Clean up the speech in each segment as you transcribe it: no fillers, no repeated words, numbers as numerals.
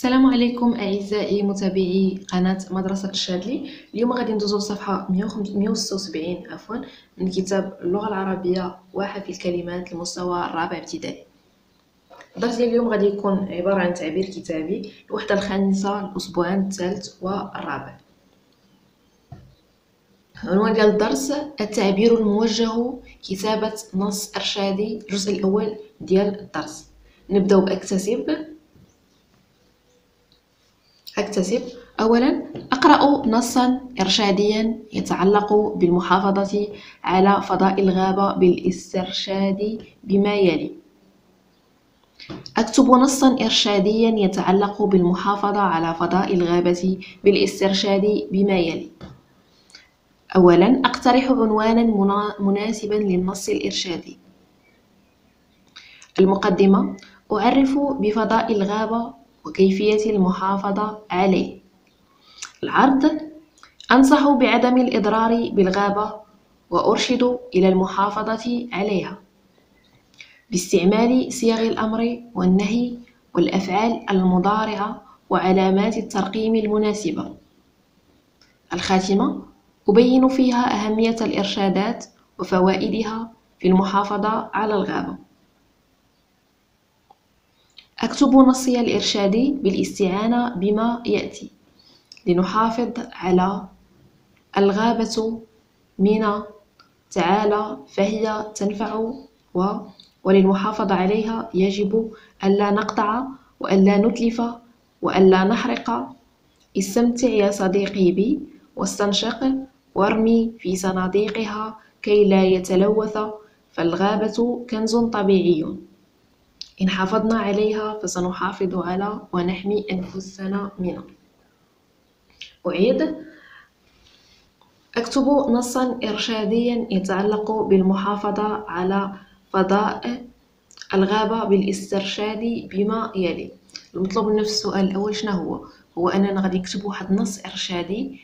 السلام عليكم اعزائي متابعي قناه مدرسه الشادلي. اليوم غادي ندوزو لصفحه 176 من كتاب اللغه العربيه وحفظ الكلمات المستوى الرابع ابتدائي. الدرس ديال اليوم غادي يكون عباره عن تعبير كتابي الوحده الخامسه الاسبوعان الثالث والرابع. عنوان ديال الدرس التعبير الموجه كتابه نص ارشادي. الجزء الاول ديال الدرس نبداو اكتسب. أولا أقرأ نصا إرشاديا يتعلق بالمحافظة على فضاء الغابة بالاسترشاد بما يلي. أكتب نصا إرشاديا يتعلق بالمحافظة على فضاء الغابة بالاسترشاد بما يلي. أولا أقترح عنوانا مناسبا للنص الإرشادي. المقدمة أعرف بفضاء الغابة وكيفية المحافظة عليه. العرض أنصح بعدم الإضرار بالغابة وأرشد إلى المحافظة عليها باستعمال صيغ الأمر والنهي والأفعال المضارعة وعلامات الترقيم المناسبة. الخاتمة أبين فيها أهمية الإرشادات وفوائدها في المحافظة على الغابة. أكتب نصي الإرشادي بالاستعانة بما يأتي لنحافظ على الغابة من تعالى فهي تنفع وللمحافظة عليها يجب ألا نقطع وألا نتلف وألا نحرق. استمتع يا صديقي بي واستنشق وارمي في صناديقها كي لا يتلوث فالغابة كنز طبيعي. إن حافظنا عليها فسنحافظ على ونحمي أنفسنا منها. أعيد أكتب نصا إرشاديا يتعلق بالمحافظة على فضاء الغابة بالاسترشاد بما يلي. المطلوب من نفس السؤال الأول شنو هو أننا غادي نكتب واحد نص إرشادي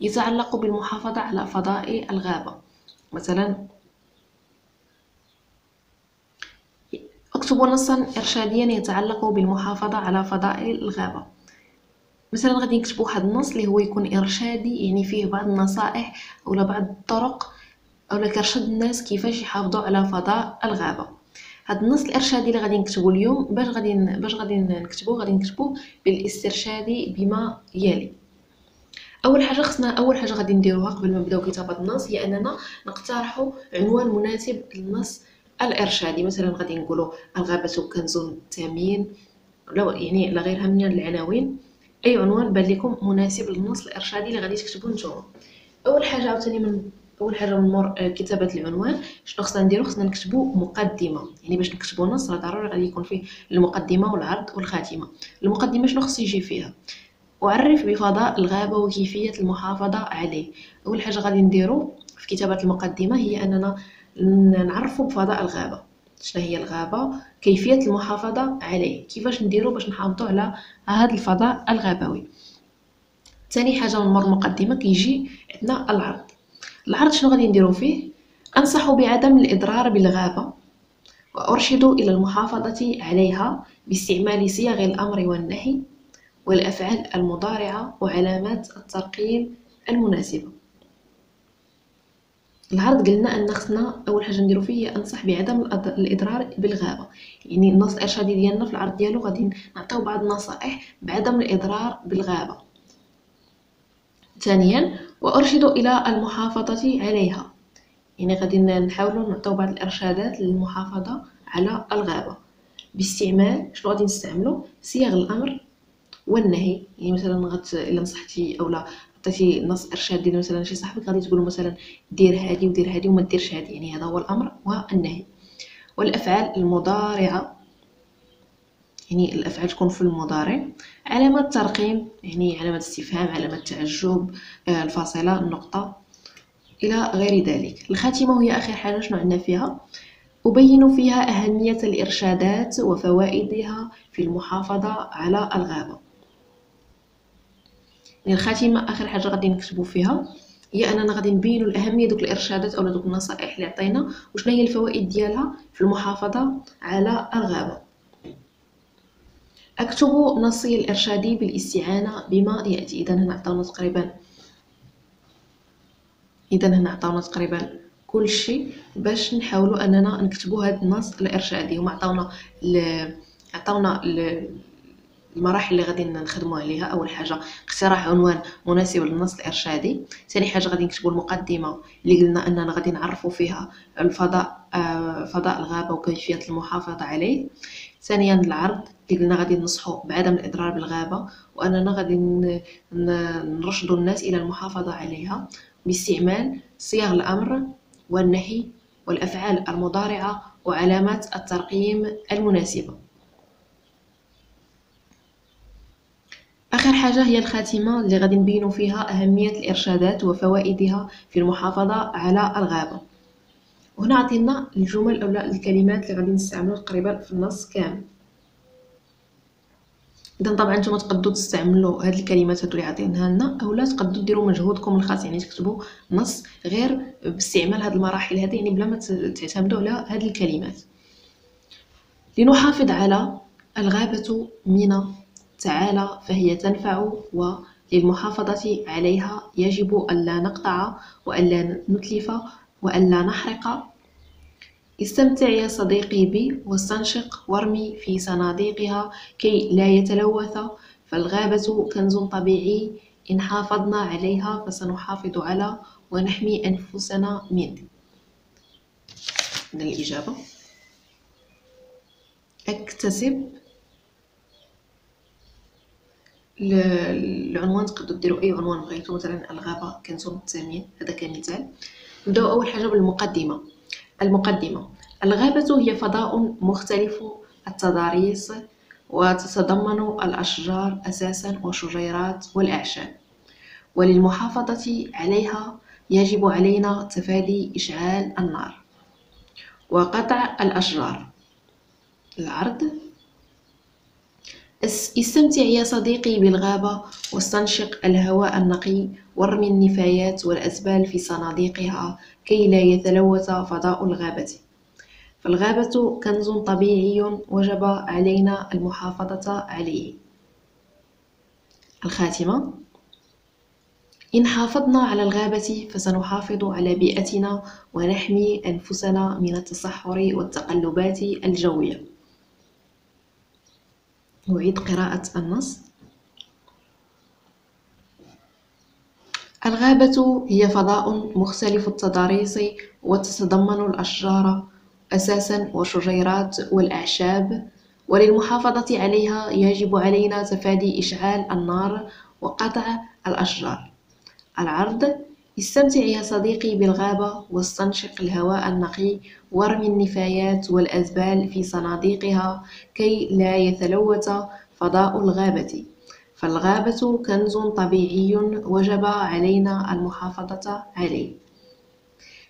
يتعلق بالمحافظة على فضاء الغابة. مثلا أكتب نصا إرشاديا يتعلق بالمحافظة على فضاء الغابة. مثلا غادي نكتب واحد النص اللي هو يكون إرشادي، يعني فيه بعض النصائح أو بعض الطرق أو كيرشد الناس كيفاش يحافظوا على فضاء الغابة. هاد النص الإرشادي اللي غادي نكتبو اليوم باش غادي نكتبو غادي نكتبو بالاسترشاد بما يلي. أول حاجة غادي نديروها قبل ما نبداو كتابة النص هي أننا نقترحوا عنوان مناسب للنص الارشادي. مثلا غادي نقولوا الغابه كنز ثمين، لو يعني لا غيرها من العناوين. اي عنوان بان لكم مناسب للنص الارشادي اللي غادي تكتبوه نتوما. اول حاجه من مور كتابه العنوان شنو خصنا نديرو؟ خصنا نكتبوا مقدمه، يعني باش نكتبوا النص راه ضروري غادي يكون فيه المقدمه والعرض والخاتمه. المقدمه شنو خص يجي فيها؟ اعرف بفضاء الغابه وكيفيه المحافظه عليه. اول حاجه غادي نديرو في كتابه المقدمه هي اننا نعرفوا بفضاء الغابه، شنو هي الغابه، كيفيه المحافظه عليه، كيفاش نديروا باش نحافظوا على هذا الفضاء الغابوي. ثاني حاجه من مور المقدمه كيجي عندنا العرض. العرض شنو غادي نديروا فيه؟ انصح بعدم الاضرار بالغابه وارشد الى المحافظه عليها باستعمال صيغ الامر والنهي والافعال المضارعه وعلامات الترقيم المناسبه. العرض قلنا ان خصنا اول حاجه نديرو فيه هي انصح بعدم الاضرار بالغابه، يعني النص الارشادي ديالنا في العرض ديالو غادي نعطيو بعض النصائح بعدم الاضرار بالغابه. ثانيا وارشد الى المحافظه عليها، يعني غادي نحاولوا نعطيو بعض الارشادات للمحافظه على الغابه باستعمال شنو غادي نستعملو؟ صيغ الامر والنهي. يعني مثلا الا نصحتي اولا عطيتي نص ارشادي مثلا شي صاحبك غادي تقول مثلا دير هادي ودير هادي وما ديرش هادي، يعني هذا هو الامر والنهي. والافعال المضارعه، يعني الافعال تكون في المضارع. علامات ترقيم، يعني علامه استفهام، علامه تعجب، الفاصله، النقطه، الى غير ذلك. الخاتمه وهي اخر حاجه شنو عندنا فيها؟ ابين فيها اهميه الارشادات وفوائدها في المحافظه على الغابه. الخاتمه اخر حاجه غادي نكتبوا فيها هي اننا غادي نبينوا الاهميه دوك الارشادات او دوك النصائح اللي عطينا وشنو هي الفوائد ديالها في المحافظه على الغابه. أكتب نصي الإرشادي بالاستعانة بما يأتي. إذن هنا عطاونا تقريبا كل شيء باش نحاولوا أننا نكتبوا هذا النص الإرشادي. هما عطاونا المراحل اللي غادي نخدموا عليها. اول حاجه اقتراح عنوان مناسب للنص الارشادي. ثاني حاجه غادي نكتبوا المقدمه اللي قلنا اننا غادي نعرفوا فيها الفضاء، فضاء الغابه وكيفيه المحافظه عليه. ثانيا العرض اللي قلنا غادي ننصحوا بعدم الاضرار بالغابه واننا غادي نرشدوا الناس الى المحافظه عليها باستعمال صيغ الامر والنهي والافعال المضارعه وعلامات الترقيم المناسبه. آخر حاجة هي الخاتمة اللي غادي نبينوا فيها أهمية الإرشادات وفوائدها في المحافظة على الغابة. وهنا عطينا الجمل أو الكلمات اللي غادي نستعملوا تقريبا في النص كامل. إذا طبعا نتوما تقدروا تستعملوا هاد الكلمات هادو اللي عاطينها لنا، أولا تقدروا ديروا مجهودكم الخاص، يعني تكتبوا نص غير باستعمال هاد المراحل هادي، يعني بلا ما تعتمدوا على هاد الكلمات. لنحافظ على الغابة من تعالى فهي تنفع، وللمحافظة عليها يجب ألا نقطع وألا نتلف وألا نحرق. استمتع يا صديقي بي واستنشق وارمي في صناديقها كي لا يتلوث، فالغابة كنز طبيعي إن حافظنا عليها فسنحافظ على ونحمي أنفسنا منه. من الإجابة اكتسب العنوان، تقدروا ديروا اي عنوان بغيتو، مثلا الغابه كنزون التنميه، هذا كمثال. نبداو اول حاجه بالمقدمه. المقدمه: الغابه هي فضاء مختلف التضاريس وتتضمن الاشجار اساسا والشجيرات والاعشاب، وللمحافظه عليها يجب علينا تفادي اشعال النار وقطع الاشجار. العرض: استمتع يا صديقي بالغابة واستنشق الهواء النقي وارمي النفايات والأزبال في صناديقها كي لا يتلوث فضاء الغابة، فالغابة كنز طبيعي وجب علينا المحافظة عليه. الخاتمة: إن حافظنا على الغابة فسنحافظ على بيئتنا ونحمي أنفسنا من التصحر والتقلبات الجوية. أعيد قراءة النص: الغابة هي فضاء مختلف التضاريس وتتضمن الأشجار أساسا والشجيرات والأعشاب، وللمحافظة عليها يجب علينا تفادي إشعال النار وقطع الأشجار. العرض: استمتع يا صديقي بالغابة واستنشق الهواء النقي وارمي النفايات والأزبال في صناديقها كي لا يتلوث فضاء الغابة، فالغابة كنز طبيعي وجب علينا المحافظة عليه.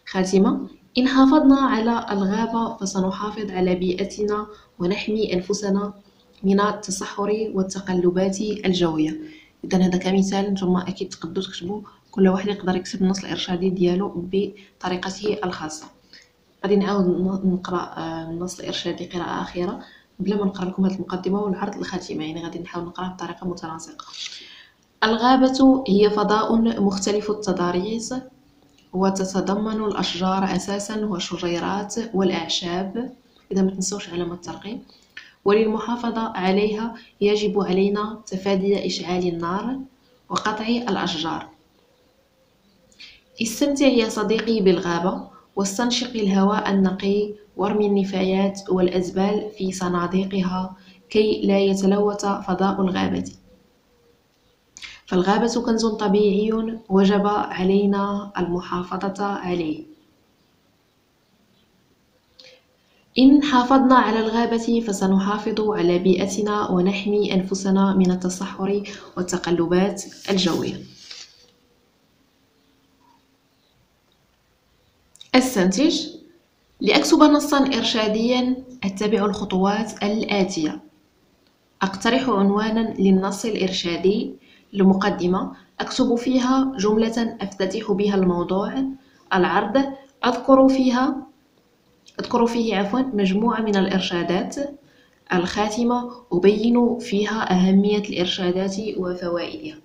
خاتمة: إن حافظنا على الغابة فسنحافظ على بيئتنا ونحمي أنفسنا من التصحر والتقلبات الجوية. إذا هذا كمثال، نتوما أكيد تقدروا تكتبوا، كل واحد يقدر يكتب النص الارشادي ديالو بطريقته الخاصه. غادي نعاود نقرا النص الارشادي قراءه اخيره بلا ما نقرا لكم هذه المقدمه والعرض الخاتمه، يعني غادي نحاول نقراها بطريقه متناسقه. الغابه هي فضاء مختلف التضاريس وتتضمن الاشجار اساسا والشجيرات والاعشاب، اذا ما تنسوش علامه الترقيم، وللمحافظه عليها يجب علينا تفادي اشعال النار وقطع الاشجار. استمتع يا صديقي بالغابة واستنشق الهواء النقي وارمي النفايات والأزبال في صناديقها كي لا يتلوث فضاء الغابة، فالغابة كنز طبيعي وجب علينا المحافظة عليه. إن حافظنا على الغابة فسنحافظ على بيئتنا ونحمي أنفسنا من التصحر والتقلبات الجوية. استنتج: لأكتب نصا إرشاديا أتبع الخطوات الآتية: أقترح عنوانا للنص الإرشادي. لمقدمة: أكتب فيها جملة أفتتح بها الموضوع. العرض: أذكر فيه عفوا مجموعة من الإرشادات. الخاتمة أبين فيها أهمية الإرشادات وفوائدها.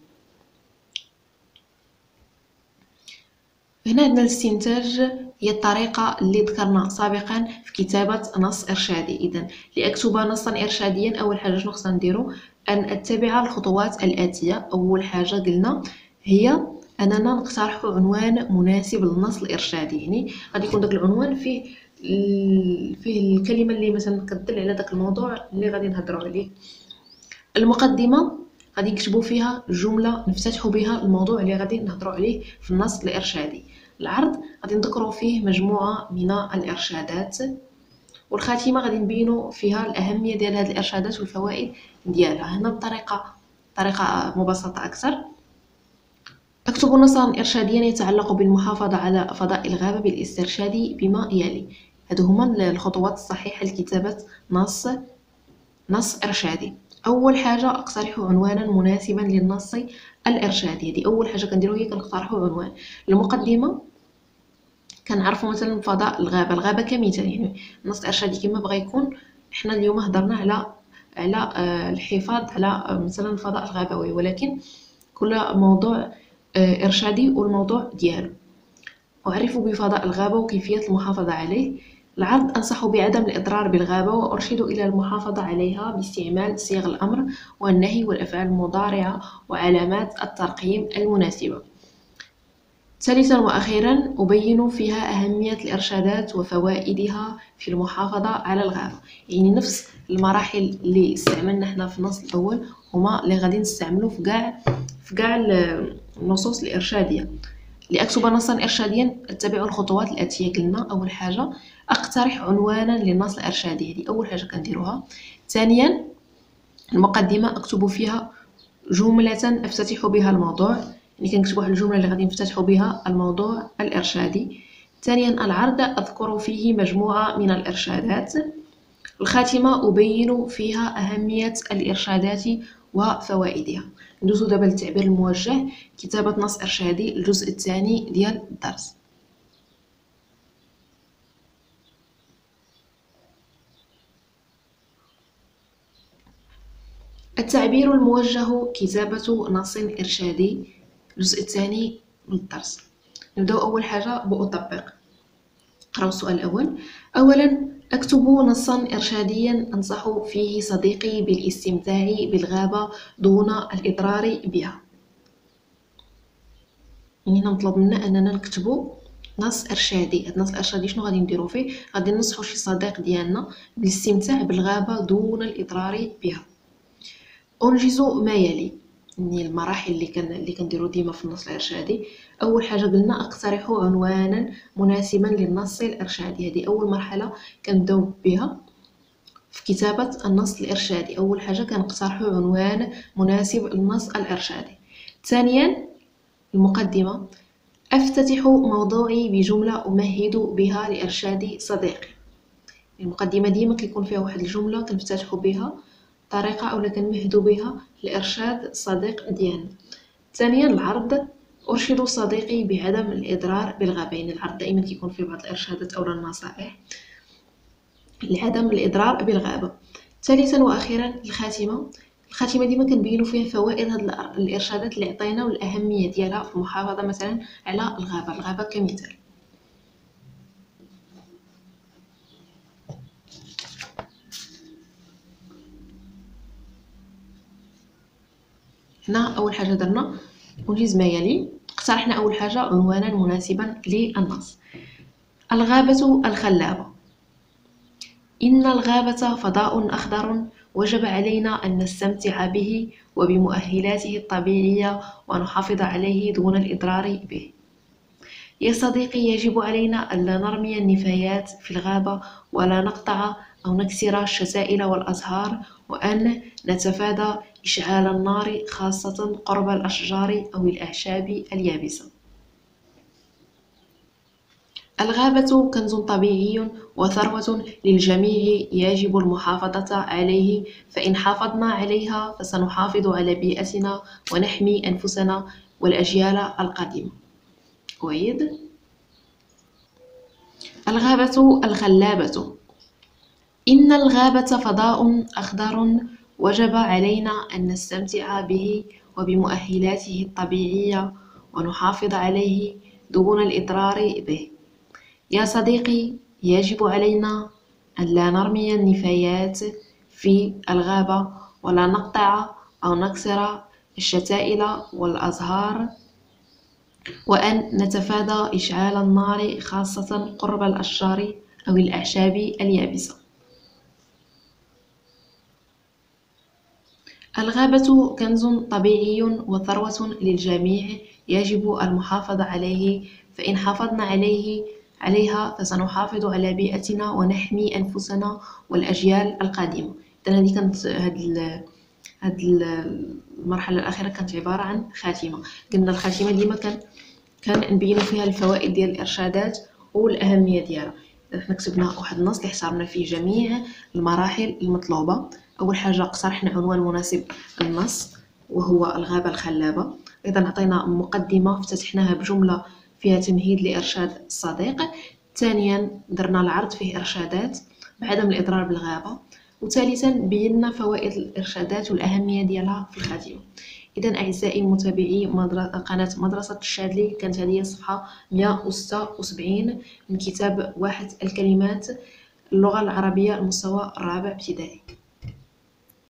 هنا عندنا الاستنتاج هي الطريقة اللي ذكرنا سابقا في كتابة نص إرشادي. إذن لأكتب نصا إرشاديا أول حاجة شنو خصنا نديرو؟ أن أتبع الخطوات الآتية. أول حاجة قلنا هي أننا نقترح عنوان مناسب للنص الإرشادي، يعني غادي يكون داك العنوان فيه الكلمة اللي مثلا كتدل على داك الموضوع اللي غادي نهضروا عليه. المقدمة غادي نكتبوا فيها جملة نفتتحوا بها الموضوع اللي غادي نهضروا عليه في النص الإرشادي. العرض غادي نذكروا فيه مجموعة من الإرشادات، والخاتمة غادي نبينوا فيها الأهمية ديال هاد الإرشادات والفوائد ديالها. هنا بطريقة مبسطة أكثر. أكتب نصا إرشاديا يتعلق بالمحافظة على فضاء الغابة بالاسترشاد بما يلي. هادو هما الخطوات الصحيحة لكتابة نص إرشادي. أول حاجة أقترح عنوانا مناسبا للنص الإرشادي، هذه أول حاجة كنديرو هي كنقترحو عنوان. المقدمة كنعرفو مثلا فضاء الغابة كمثال، يعني النص الإرشادي كما بغا يكون. حنا اليوم هضرنا على الحفاظ على مثلا الفضاء الغابوي، ولكن كل موضوع إرشادي والموضوع ديالو. أعرف بفضاء الغابة وكيفية المحافظة عليه. العرض أنصح بعدم الإضرار بالغابة وأرشد إلى المحافظة عليها باستعمال صيغ الأمر والنهي والأفعال المضارعة وعلامات الترقيم المناسبة. ثالثا وأخيرا أبين فيها أهمية الإرشادات وفوائدها في المحافظة على الغابة، يعني نفس المراحل اللي استعملنا احنا في النص الأول هما اللي غادي نستعملو في كاع النصوص الإرشادية. لأكتب نصا إرشاديا أتبع الخطوات الآتية. قلنا أول حاجة أقترح عنوانا للنص الإرشادي، هذه أول حاجة كنديروها. ثانيا المقدمة أكتب فيها جملة أفتتح بها الموضوع، يعني كنكتب واحد الجملة اللي غادي نفتتحوا بها الموضوع الإرشادي. ثانيا العرض أذكر فيه مجموعة من الإرشادات. الخاتمة أبين فيها أهمية الإرشادات وفوائدها. ندوزو دابا للتعبير الموجه، كتابة نص إرشادي الجزء الثاني ديال الدرس. التعبير الموجه كتابة نص إرشادي الجزء الثاني من الدرس. نبداو أول حاجة بأطبق. قراو السؤال الأول. أولا أكتب نصا إرشاديا أنصح فيه صديقي بالاستمتاع بالغابة دون الإضرار بها. يعني هنا مطلوب منا أننا نكتبو نص إرشادي. هاد النص الإرشادي شنو غادي نديرو فيه؟ غادي ننصحو شي صديق ديالنا بالاستمتاع بالغابة دون الإضرار بها. أنجز ما يلي، يعني المراحل اللي كنديرو ديما في النص الإرشادي. أول حاجة قلنا أقترح عنوانا مناسبا للنص الإرشادي، هذه أول مرحلة كنبداو بها في كتابة النص الإرشادي. أول حاجة كنقترح عنوان مناسب للنص الإرشادي. ثانيا المقدمة أفتتح موضوعي بجملة أمهد بها لإرشاد صديقي. المقدمة ديما كيكون فيها واحد الجملة كنفتتح بها طريقة أو كنمهدو بها لإرشاد صديق ديالنا. ثانيا العرض أرشد صديقي بعدم الإضرار بالغابة، يعني العرض دائما كيكون فيه بعض الإرشادات أو النصائح لعدم الإضرار بالغابة. ثالثا وأخيرا الخاتمة ديما كنبينو فيها فوائد هاد الإرشادات اللي عطينا والأهمية ديالها في المحافظة مثلا على الغابة كمثال. هنا أول حاجة درنا أنجز ما يلي، اقترحنا أول حاجة عنوانا مناسبا للنص. الغابة الخلابة. إن الغابة فضاء أخضر وجب علينا أن نستمتع به وبمؤهلاته الطبيعية ونحافظ عليه دون الإضرار به. يا صديقي يجب علينا ألا نرمي النفايات في الغابة ولا نقطع أو نكسر الشتائل والأزهار، وأن نتفادى إشعال النار خاصة قرب الأشجار أو الأعشاب اليابسة. الغابة كنز طبيعي وثروة للجميع يجب المحافظة عليه، فإن حافظنا عليها فسنحافظ على بيئتنا ونحمي أنفسنا والأجيال القادمة. أعيد. الغابة الخلابة. إن الغابة فضاء أخضر وجب علينا أن نستمتع به وبمؤهلاته الطبيعية ونحافظ عليه دون الإضرار به. يا صديقي، يجب علينا أن لا نرمي النفايات في الغابة، ولا نقطع أو نكسر الشتائل والأزهار، وأن نتفادى إشعال النار خاصة قرب الأشجار أو الأعشاب اليابسة. الغابة كنز طبيعي وثروة للجميع، يجب المحافظة عليه، فإن حافظنا عليها فسنحافظ على بيئتنا ونحمي أنفسنا والأجيال القادمة. إذن هذه كانت هاد المرحلة الأخيرة كانت عبارة عن خاتمة. قلنا الخاتمة ديما كان نبين فيها الفوائد ديال الإرشادات والأهمية ديالها. إذن حنا كتبنا واحد النص اللي حصرنا فيه جميع المراحل المطلوبة. أول حاجة اقترحنا عنوان مناسب للنص وهو الغابة الخلابة. أيضا عطينا مقدمة افتتحناها بجملة فيها تمهيد لإرشاد الصديق. ثانيا درنا العرض فيه إرشادات بعدم الإضرار بالغابة. وثالثا بينا فوائد الإرشادات والأهمية ديالها في الخاتمة. إذن أعزائي متابعي قناة مدرسة الشادلي، كانت هذه الصفحة 176 من كتاب واحد الكلمات اللغة العربية المستوى الرابع ابتدائي.